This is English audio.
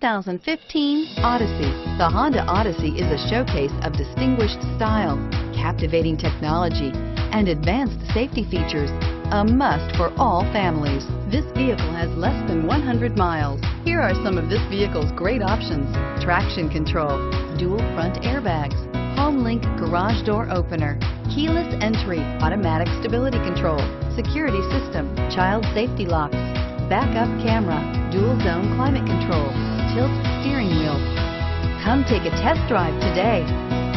2015 Odyssey. The Honda Odyssey is a showcase of distinguished style, captivating technology, and advanced safety features, a must for all families. This vehicle has less than 100 miles. Here are some of this vehicle's great options: traction control, dual front airbags, HomeLink garage door opener, keyless entry, automatic stability control, security system, child safety locks, backup camera, dual zone climate control, tilt steering wheel. Come take a test drive today.